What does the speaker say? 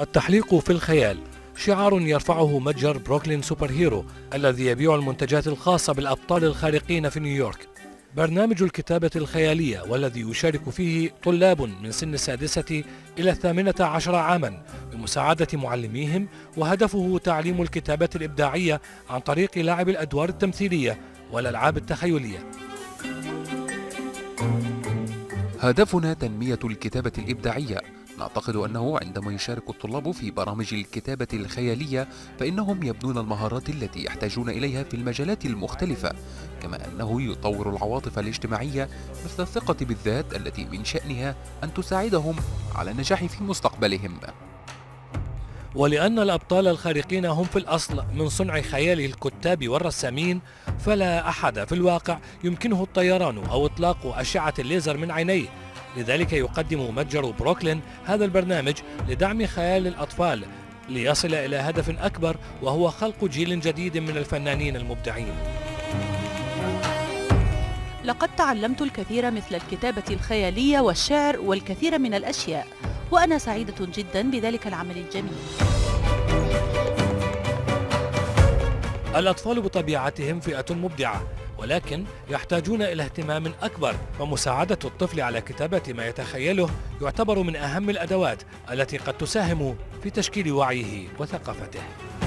التحليق في الخيال شعار يرفعه متجر بروكلين سوبر هيرو الذي يبيع المنتجات الخاصة بالأبطال الخارقين في نيويورك. برنامج الكتابة الخيالية والذي يشارك فيه طلاب من سن السادسة إلى 18 عاما بمساعدة معلميهم، وهدفه تعليم الكتابة الإبداعية عن طريق لعب الأدوار التمثيلية والألعاب التخيلية. هدفنا تنمية الكتابة الإبداعية. نعتقد أنه عندما يشارك الطلاب في برامج الكتابة الخيالية فإنهم يبنون المهارات التي يحتاجون إليها في المجالات المختلفة، كما أنه يطور العواطف الاجتماعية مثل الثقة بالذات التي من شأنها أن تساعدهم على النجاح في مستقبلهم. ولأن الأبطال الخارقين هم في الأصل من صنع خيال الكتاب والرسامين، فلا أحد في الواقع يمكنه الطيران أو إطلاق أشعة الليزر من عينيه. لذلك يقدم متجر بروكلين هذا البرنامج لدعم خيال الأطفال ليصل إلى هدف أكبر، وهو خلق جيل جديد من الفنانين المبدعين. لقد تعلمت الكثير مثل الكتابة الخيالية والشعر والكثير من الأشياء، وأنا سعيدة جدا بذلك العمل الجميل. الأطفال بطبيعتهم فئة مبدعة، ولكن يحتاجون إلى اهتمام أكبر، ومساعدة الطفل على كتابة ما يتخيله يعتبر من أهم الأدوات التي قد تساهم في تشكيل وعيه وثقافته.